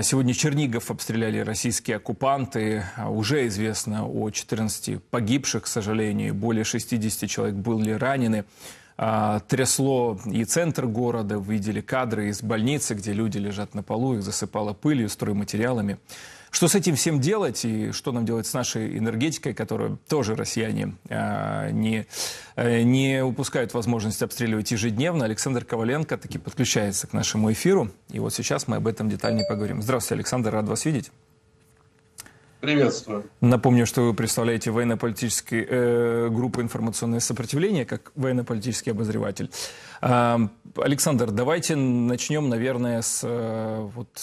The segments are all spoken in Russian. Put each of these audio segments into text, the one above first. Сегодня Чернигов обстреляли российские оккупанты. Уже известно о 14 погибших, к сожалению. Более 60 человек были ранены. Трясло и центр города. Видели кадры из больницы, где люди лежат на полу, их засыпало пылью, стройматериалами. Что с этим всем делать и что нам делать с нашей энергетикой, которую тоже россияне не упускают возможность обстреливать ежедневно. Александр Коваленко таки подключается к нашему эфиру. И вот сейчас мы об этом детальнее поговорим. Здравствуйте, Александр, рад вас видеть. Приветствую. Напомню, что вы представляете военно-политическую группу «Информационное сопротивление» как военно-политический обозреватель. Александр, давайте начнем, наверное, с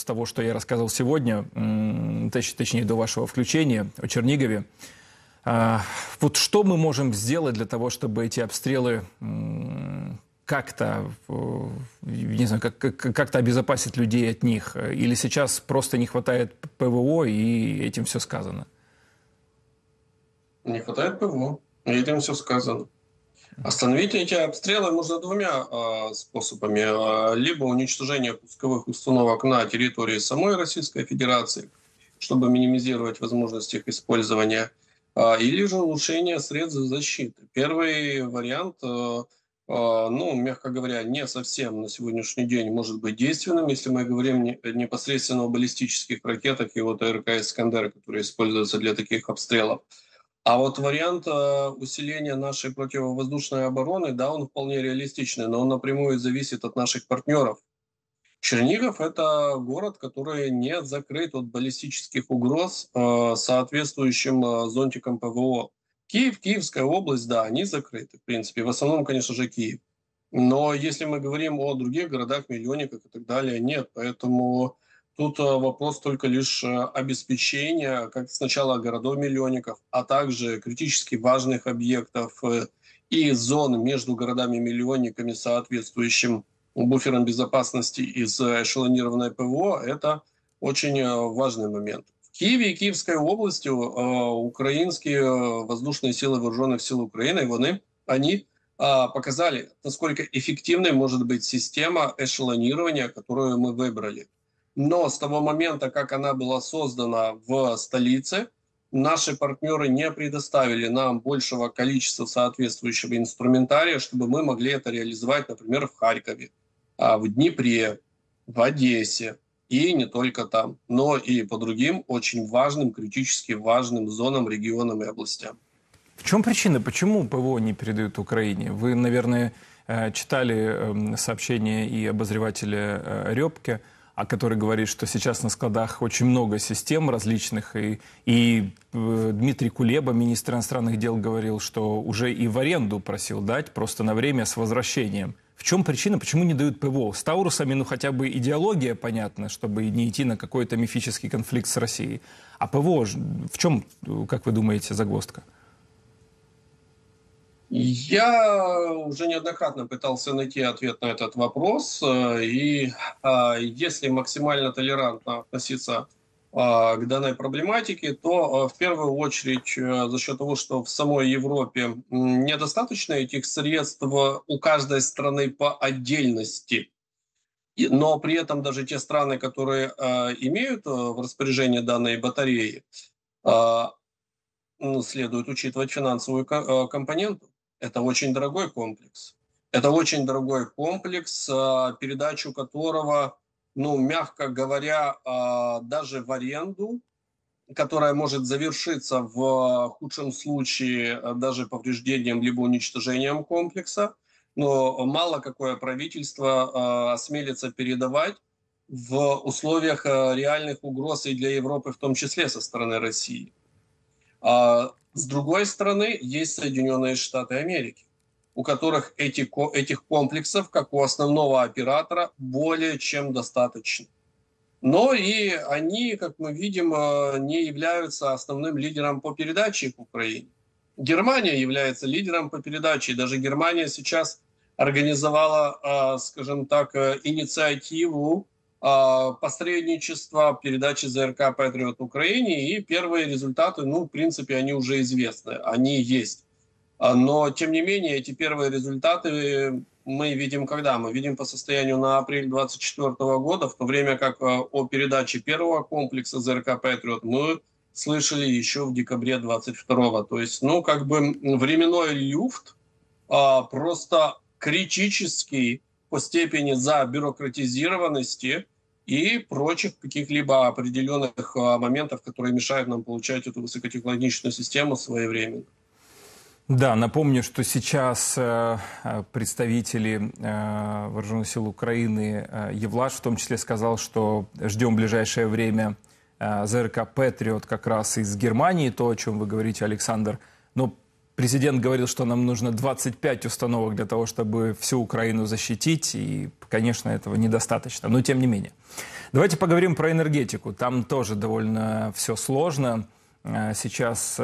того, что я рассказывал сегодня, точнее, до вашего включения о Чернигове. Вот что мы можем сделать для того, чтобы эти обстрелы как-то, не знаю, как-то обезопасить людей от них? Или сейчас просто не хватает ПВО, и этим все сказано? Не хватает ПВО, и этим все сказано. Остановить эти обстрелы можно двумя способами. Либо уничтожение пусковых установок на территории самой Российской Федерации, чтобы минимизировать возможность их использования, или же улучшение средств защиты. Первый вариант, ну, мягко говоря, не совсем на сегодняшний день может быть действенным, если мы говорим непосредственно о баллистических ракетах и вот РК «Искандер», которые используются для таких обстрелов. А вот вариант усиления нашей противовоздушной обороны, да, он вполне реалистичный, но он напрямую зависит от наших партнеров. Чернигов – это город, который не закрыт от баллистических угроз соответствующим зонтиком ПВО. Киев, Киевская область, да, они закрыты, в принципе. В основном, конечно же, Киев. Но если мы говорим о других городах, миллионниках и так далее, нет. Поэтому тут вопрос только лишь обеспечения, как сначала городов-миллионников, а также критически важных объектов и зон между городами-миллионниками, соответствующим буфером безопасности из эшелонированной ПВО, это очень важный момент. В Киеве и Киевской области украинские воздушные силы вооруженных сил Украины, они показали, насколько эффективной может быть система эшелонирования, которую мы выбрали. Но с того момента, как она была создана в столице, наши партнеры не предоставили нам большего количества соответствующего инструментария, чтобы мы могли это реализовать, например, в Харькове, в Днепре, в Одессе. И не только там, но и по другим очень важным, критически важным зонам, регионам и областям. В чем причина? Почему ПВО не передают Украине? Вы, наверное, читали сообщение и обозревателя РЭБ, который говорит, что сейчас на складах очень много систем различных. И Дмитрий Кулеба, министр иностранных дел, говорил, что уже и в аренду просил дать, просто на время с возвращением. В чем причина, почему не дают ПВО? С Таурусами, ну, хотя бы идеология понятна, чтобы не идти на какой-то мифический конфликт с Россией. А ПВО, в чем, как вы думаете, загвоздка? Я уже неоднократно пытался найти ответ на этот вопрос. И если максимально толерантно относиться к данной проблематике, то в первую очередь за счет того, что в самой Европе недостаточно этих средств у каждой страны по отдельности. Но при этом даже те страны, которые имеют в распоряжении данные батареи, следует учитывать финансовую компоненту. Это очень дорогой комплекс. Это очень дорогой комплекс, передачу которого, ну, мягко говоря, даже в аренду, которая может завершиться в худшем случае даже повреждением либо уничтожением комплекса, но мало какое правительство осмелится передавать в условиях реальных угроз и для Европы, в том числе со стороны России. С другой стороны, есть Соединенные Штаты Америки, у которых этих комплексов, как у основного оператора, более чем достаточно. Но и они, как мы видим, не являются основным лидером по передаче их Украине. Германия является лидером по передаче. Даже Германия сейчас организовала, скажем так, инициативу посредничества передачи ЗРК Patriot Украине. И первые результаты, ну, в принципе, они уже известны, они есть. Но, тем не менее, эти первые результаты мы видим когда? Мы видим по состоянию на апрель 2024 года, в то время как о передаче первого комплекса ЗРК «Patriot» мы слышали еще в декабре 2022. То есть, ну, как бы временной люфт просто критический по степени забюрократизированности и прочих каких-либо определенных моментов, которые мешают нам получать эту высокотехнологичную систему своевременно. Да, напомню, что сейчас представители вооруженных сил Украины Евлаш в том числе сказал, что ждем в ближайшее время ЗРК «Patriot» как раз из Германии, то, о чем вы говорите, Александр. Но президент говорил, что нам нужно 25 установок для того, чтобы всю Украину защитить, и, конечно, этого недостаточно, но тем не менее. Давайте поговорим про энергетику. Там тоже довольно все сложно. Сейчас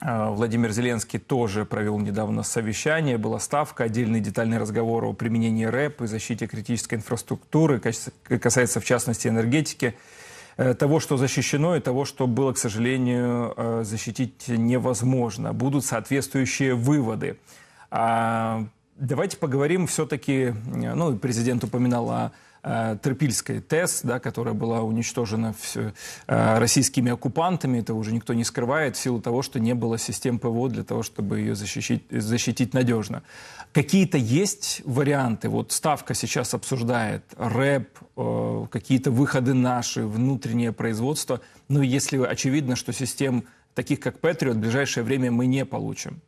Владимир Зеленский тоже провел недавно совещание, была ставка, отдельный детальный разговор о применении РЭП и защите критической инфраструктуры, касается в частности энергетики, того, что защищено, и того, что было, к сожалению, защитить невозможно. Будут соответствующие выводы. Давайте поговорим все-таки, ну, президент упоминал о Трипольской ТЭС, да, которая была уничтожена российскими оккупантами, это уже никто не скрывает, в силу того, что не было систем ПВО для того, чтобы ее защитить надежно. Какие-то есть варианты? Вот ставка сейчас обсуждает РЭБ, какие-то выходы наши, внутреннее производство. Но если очевидно, что систем таких, как Patriot, в ближайшее время мы не получим.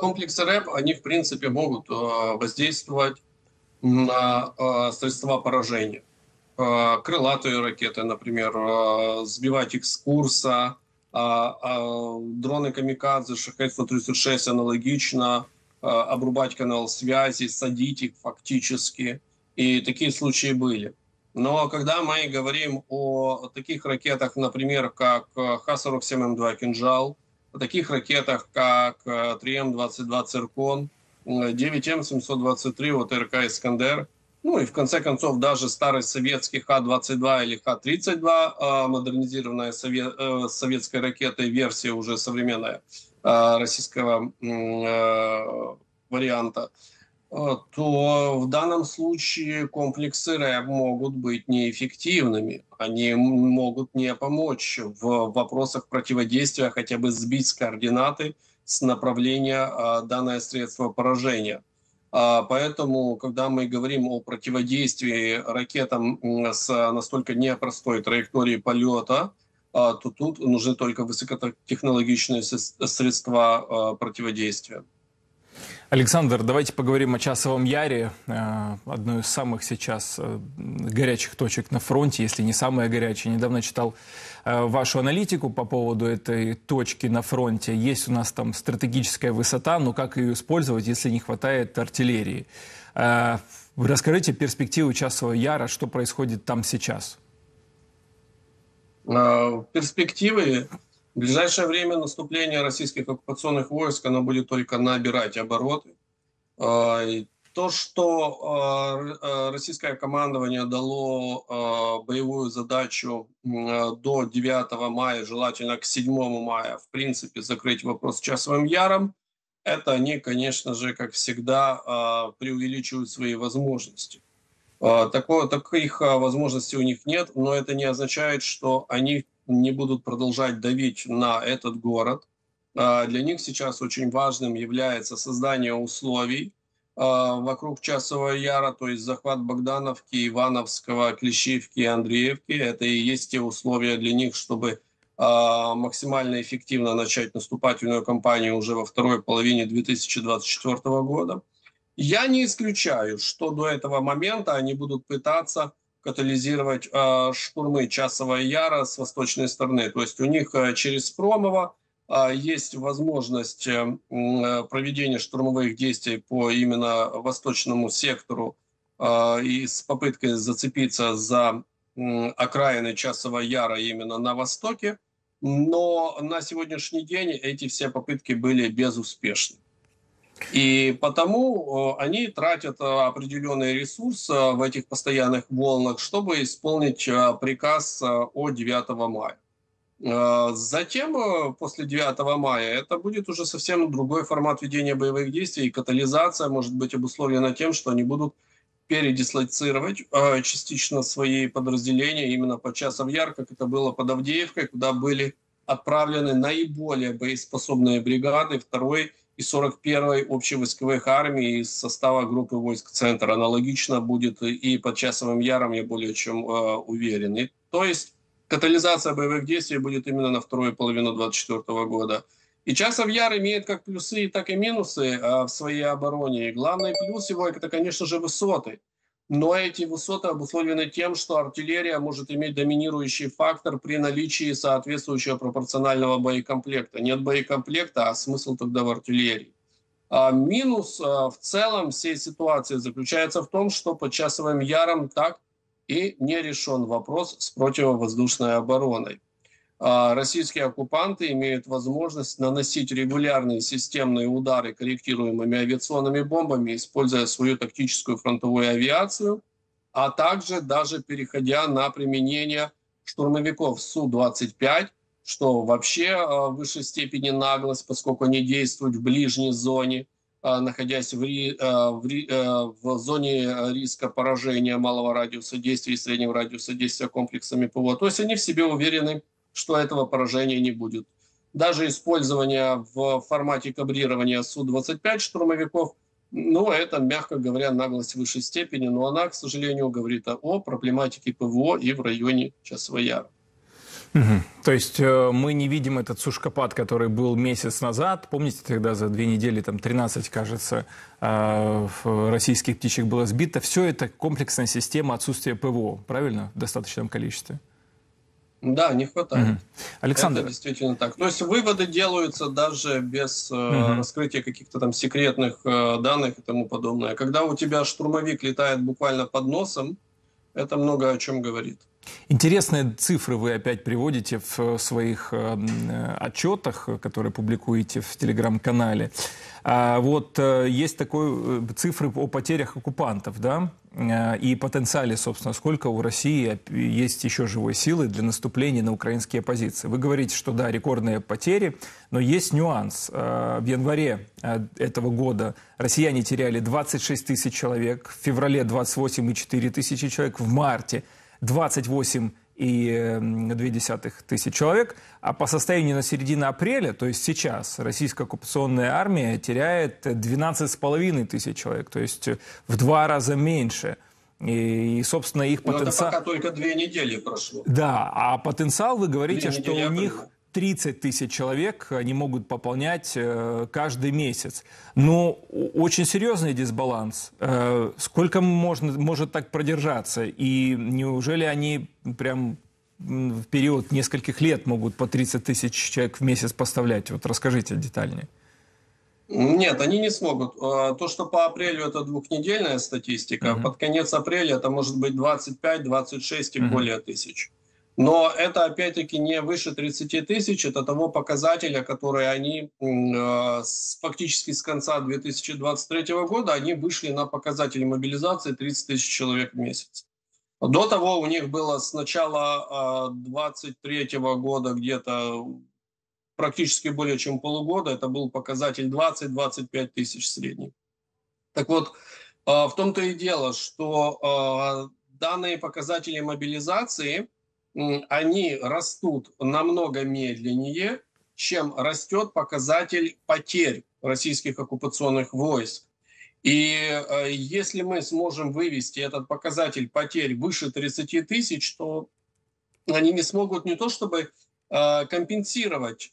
Комплексы РЭБ, они в принципе могут воздействовать на средства поражения. Крылатые ракеты, например, сбивать их с курса, дроны камикадзе, Шахед-136 аналогично, обрубать канал связи, садить их фактически. И такие случаи были. Но когда мы говорим о таких ракетах, например, как Х-47М2 «Кинжал», о таких ракетах, как 3М-22 «Циркон», 9М-723 ПТРК «Искандер», ну и в конце концов даже старый советский Х-22 или Х-32, модернизированная советской ракетой, версия уже современная российского варианта, то в данном случае комплексы РЭБ могут быть неэффективными. Они могут не помочь в вопросах противодействия, хотя бы сбить с координаты, с направления данное средство поражения. Поэтому, когда мы говорим о противодействии ракетам с настолько непростой траекторией полета, то тут нужны только высокотехнологичные средства противодействия. Александр, давайте поговорим о Часовом Яре, одной из самых сейчас горячих точек на фронте, если не самая горячая. Недавно читал вашу аналитику по поводу этой точки на фронте. Есть у нас там стратегическая высота, но как ее использовать, если не хватает артиллерии? Расскажите перспективы Часового Яра, что происходит там сейчас? Перспективы... В ближайшее время наступление российских оккупационных войск, оно будет только набирать обороты. То, что российское командование дало боевую задачу до 9 мая, желательно к 7 мая, в принципе, закрыть вопрос с Часовым Яром, это они, конечно же, как всегда, преувеличивают свои возможности. Таких возможностей у них нет, но это не означает, что они не будут продолжать давить на этот город. Для них сейчас очень важным является создание условий вокруг Часового Яра, то есть захват Богдановки, Ивановского, Клещевки и Андреевки. Это и есть те условия для них, чтобы максимально эффективно начать наступательную кампанию уже во второй половине 2024 года. Я не исключаю, что до этого момента они будут пытаться катализировать штурмы Часового Яра с восточной стороны. То есть у них через Промова есть возможность проведения штурмовых действий по именно восточному сектору и с попыткой зацепиться за окраины Часового Яра именно на востоке. Но на сегодняшний день эти все попытки были безуспешны. И потому они тратят определенный ресурс в этих постоянных волнах, чтобы исполнить приказ от 9 мая. Затем, после 9 мая, это будет уже совсем другой формат ведения боевых действий. И катализация может быть обусловлена тем, что они будут передислоцировать частично свои подразделения именно под Часов Яр, как это было под Авдеевкой, куда были отправлены наиболее боеспособные бригады 2-й и 41-й общевойсковых армий из состава группы войск «Центр». Аналогично будет и под Часовым Яром, я более чем уверен. И, то есть катализация боевых действий будет именно на вторую половину 2024 года. И Часов Яр имеет как плюсы, так и минусы в своей обороне. И главный плюс его – это, конечно же, высоты. Но эти высоты обусловлены тем, что артиллерия может иметь доминирующий фактор при наличии соответствующего пропорционального боекомплекта. Нет боекомплекта, а смысл тогда в артиллерии. А минус в целом всей ситуации заключается в том, что под Часовым Яром так и не решен вопрос с противовоздушной обороной. Российские оккупанты имеют возможность наносить регулярные системные удары корректируемыми авиационными бомбами, используя свою тактическую фронтовую авиацию, а также даже переходя на применение штурмовиков Су-25, что вообще в высшей степени наглость, поскольку они действуют в ближней зоне, находясь в зоне риска поражения малого радиуса действия и среднего радиуса действия комплексами ПВО. То есть они в себе уверены, что этого поражения не будет. Даже использование в формате кабрирования Су-25 штурмовиков, ну, это, мягко говоря, наглость высшей степени, но она, к сожалению, говорит о проблематике ПВО и в районе Часового Яра. Угу. То есть мы не видим этот сушкопад, который был месяц назад. Помните, тогда за 2 недели там 13, кажется, российских птичек было сбито. Все это комплексная система отсутствия ПВО, правильно? В достаточном количестве. Да, не хватает. Угу. Александр. Это действительно так. То есть выводы делаются даже без раскрытия каких-то там секретных данных и тому подобное. Когда у тебя штурмовик летает буквально под носом, это много о чем говорит. Интересные цифры вы опять приводите в своих отчетах, которые публикуете в телеграм-канале. Вот есть такой цифры о потерях оккупантов, да, и потенциале, собственно, сколько у России есть еще живой силы для наступления на украинские позиции. Вы говорите, что да, рекордные потери, но есть нюанс. В январе этого года россияне теряли 26 тысяч человек, в феврале 28,4 тысячи человек, в марте 28,2 тысяч человек, а по состоянию на середину апреля, то есть сейчас, российская оккупационная армия теряет 12,5 тысяч человек, то есть в 2 раза меньше. И, собственно, их потенциал... пока только 2 недели прошло. Да, а потенциал, вы говорите, что у них 30 тысяч человек они могут пополнять каждый месяц. Но очень серьезный дисбаланс. Сколько может так продержаться? И неужели они прям в период нескольких лет могут по 30 тысяч человек в месяц поставлять? Вот расскажите детальнее. Нет, они не смогут. То, что по апрелю это 2-недельная статистика, под конец апреля это может быть 25-26 и более тысяч. Но это, опять-таки, не выше 30 тысяч, это того показателя, который они фактически с конца 2023 года, они вышли на показатель мобилизации 30 тысяч человек в месяц. До того у них было с начала 2023 года где-то практически более чем полугода, это был показатель 20-25 тысяч средний. Так вот, в том-то и дело, что данные показатели мобилизации... они растут намного медленнее, чем растет показатель потерь российских оккупационных войск. И если мы сможем вывести этот показатель потерь выше 30 тысяч, то они не смогут не то чтобы компенсировать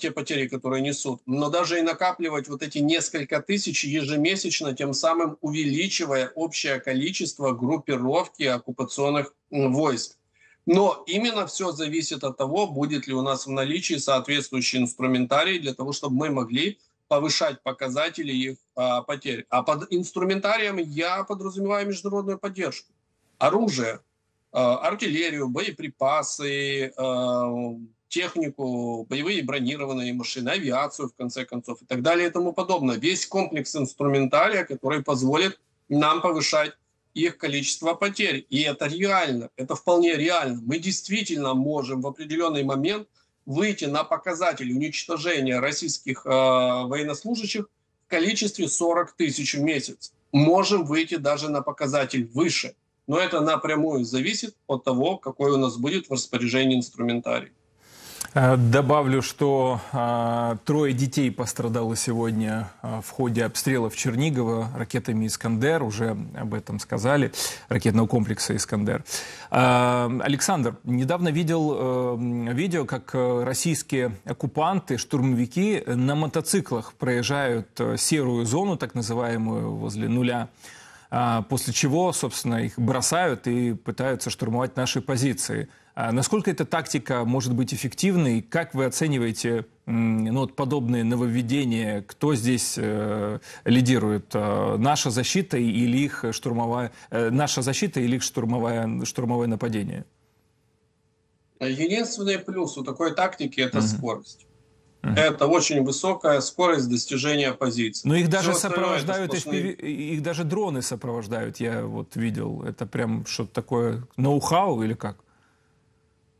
те потери, которые несут, но даже и накапливать вот эти несколько тысяч ежемесячно, тем самым увеличивая общее количество группировки оккупационных войск. Но именно все зависит от того, будет ли у нас в наличии соответствующий инструментарий для того, чтобы мы могли повышать показатели их потерь. А под инструментарием я подразумеваю международную поддержку. Оружие, артиллерию, боеприпасы, технику, боевые бронированные машины, авиацию, в конце концов, и так далее и тому подобное. Весь комплекс инструментария, который позволит нам повышать их количество потерь. И это реально, это вполне реально. Мы действительно можем в определенный момент выйти на показатели уничтожения российских военнослужащих в количестве 40 тысяч в месяц. Можем выйти даже на показатель выше. Но это напрямую зависит от того, какой у нас будет в распоряжении инструментарий. Добавлю, что трое детей пострадало сегодня в ходе обстрелов Чернигова ракетами «Искандер». Уже об этом сказали, ракетного комплекса «Искандер». Александр, недавно видел видео, как российские оккупанты, штурмовики на мотоциклах проезжают серую зону, так называемую, возле нуля. После чего, собственно, их бросают и пытаются штурмовать наши позиции. Насколько эта тактика может быть эффективной? Как вы оцениваете подобные нововведения? Кто здесь лидирует? Наша защита или их штурмовое нападение? Единственный плюс у такой тактики – это скорость. Это очень высокая скорость достижения позиций. Но их даже сопровождают, их даже дроны сопровождают, я вот видел. Это прям что-то такое, ноу-хау или как?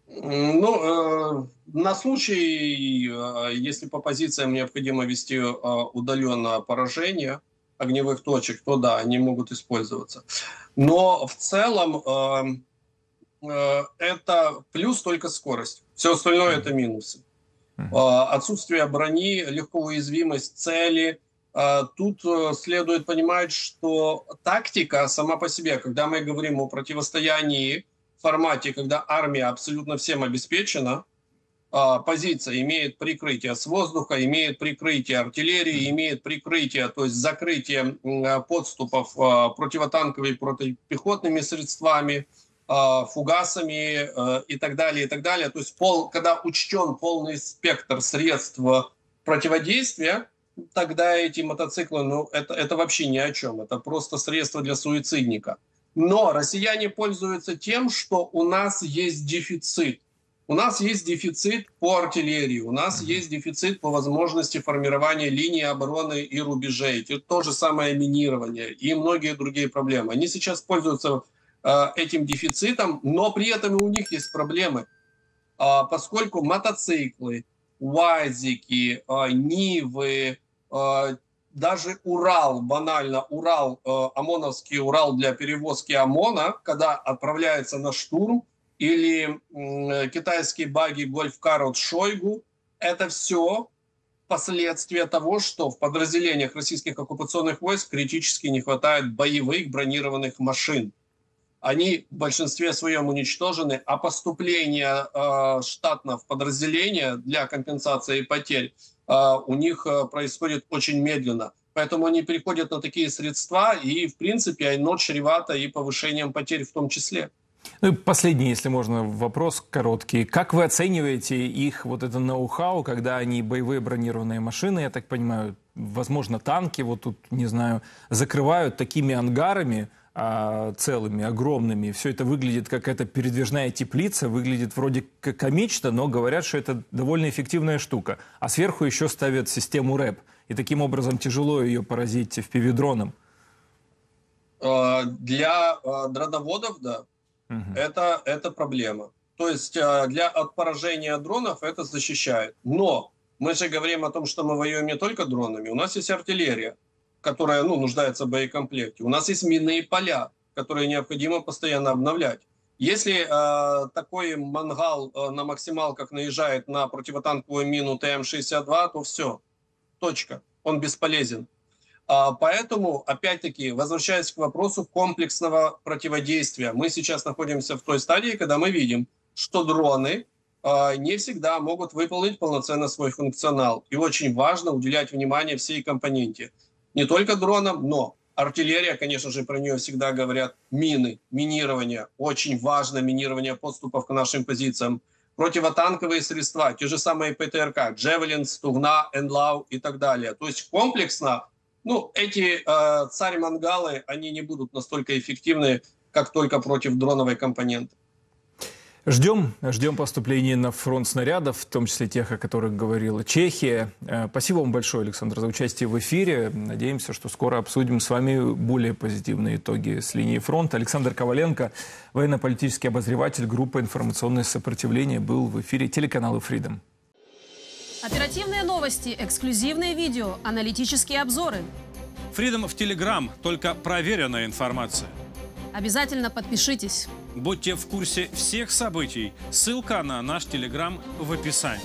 На случай, если по позициям необходимо вести удаленное поражение огневых точек, то да, они могут использоваться. Но в целом это плюс только скорость. Все остальное это минусы. Отсутствие брони, легко уязвимость цели. Тут следует понимать, что тактика сама по себе, когда мы говорим о противостоянии в формате, когда армия абсолютно всем обеспечена, позиция имеет прикрытие с воздуха, имеет прикрытие артиллерии, имеет прикрытие, то есть закрытие подступов противотанковыми и противопехотными средствами, фугасами и так далее. То есть когда учтен полный спектр средств противодействия, тогда эти мотоциклы, это вообще ни о чем, это просто средство для суицидника. Но россияне пользуются тем, что у нас есть дефицит. У нас есть дефицит по артиллерии, у нас есть дефицит по возможности формирования линии обороны и рубежей. То же самое минирование и многие другие проблемы. Они сейчас пользуются этим дефицитом, но при этом и у них есть проблемы, поскольку мотоциклы, уазики, нивы, даже Урал, банально Урал, ОМОНовский Урал для перевозки ОМОНа, когда отправляется на штурм, или китайские баги, гольфкар от Шойгу, это все последствия того, что в подразделениях российских оккупационных войск критически не хватает боевых бронированных машин. Они в большинстве своем уничтожены, а поступление штатно в подразделение для компенсации потерь у них происходит очень медленно. Поэтому они переходят на такие средства, и, в принципе, оно чревато и повышением потерь в том числе. Ну и последний, если можно, вопрос короткий. Как вы оцениваете их вот это ноу-хау, когда они боевые бронированные машины, я так понимаю, возможно, танки, вот тут, не знаю, закрывают такими ангарами, целыми, огромными. Все это выглядит как эта передвижная теплица, выглядит вроде комично, но говорят, что это довольно эффективная штука. А сверху еще ставят систему РЭБ. И таким образом тяжело ее поразить FPV-дроном. Для дроноводов, да, это проблема. То есть от поражения дронов это защищает. Но мы же говорим о том, что мы воюем не только дронами. У нас есть артиллерия, которая нуждается в боекомплекте. У нас есть минные поля, которые необходимо постоянно обновлять. Если такой мангал на максималках наезжает на противотанковую мину ТМ-62, то все, точка, он бесполезен. Поэтому, опять-таки, возвращаясь к вопросу комплексного противодействия, мы сейчас находимся в той стадии, когда мы видим, что дроны не всегда могут выполнить полноценно свой функционал. И очень важно уделять внимание всей компоненте. Не только дроном, но артиллерия, конечно же, про нее всегда говорят, мины, минирование. Очень важно минирование подступов к нашим позициям. Противотанковые средства, те же самые ПТРК, Джевелин, Стугна, Энлау и так далее. То есть комплексно, эти царь-мангалы, они не будут настолько эффективны, как только против дроновой компоненты. Ждем поступления на фронт снарядов, в том числе тех, о которых говорила Чехия. Спасибо вам большое, Александр, за участие в эфире. Надеемся, что скоро обсудим с вами более позитивные итоги с линии фронта. Александр Коваленко, военно-политический обозреватель группы «Информационное сопротивление», был в эфире телеканала Freedom. Оперативные новости, эксклюзивные видео, аналитические обзоры. Freedom в Telegram, только проверенная информация. Обязательно подпишитесь. Будьте в курсе всех событий. Ссылка на наш Telegram в описании.